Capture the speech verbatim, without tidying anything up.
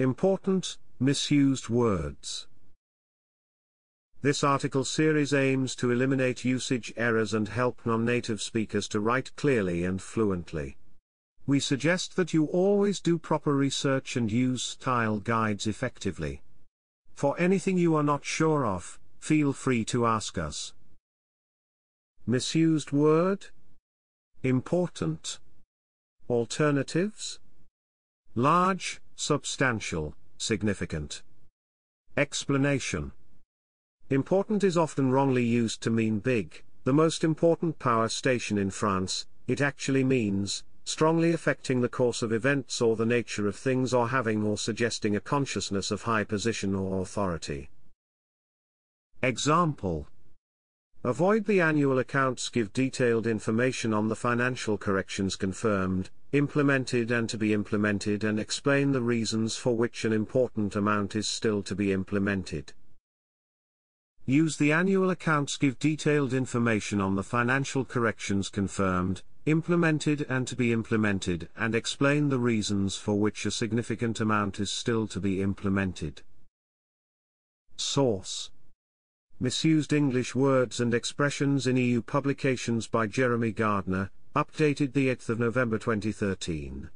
Important, misused words. This article series aims to eliminate usage errors and help non-native speakers to write clearly and fluently. We suggest that you always do proper research and use style guides effectively. For anything you are not sure of, feel free to ask us. Misused word? Important? Alternatives? Large, substantial, significant. Explanation. Important is often wrongly used to mean big. The most important power station in France, it actually means strongly affecting the course of events or the nature of things, or having or suggesting a consciousness of high position or authority. Example. Avoid the annual accounts. Give detailed information on the financial corrections confirmed, implemented and to be implemented, and explain the reasons for which an important amount is still to be implemented. Use the annual accounts. Give detailed information on the financial corrections confirmed, implemented and to be implemented, and explain the reasons for which a significant amount is still to be implemented. Source. Misused English Words and Expressions in E U Publications by Jeremy Gardner, updated the eighth of November twenty thirteen.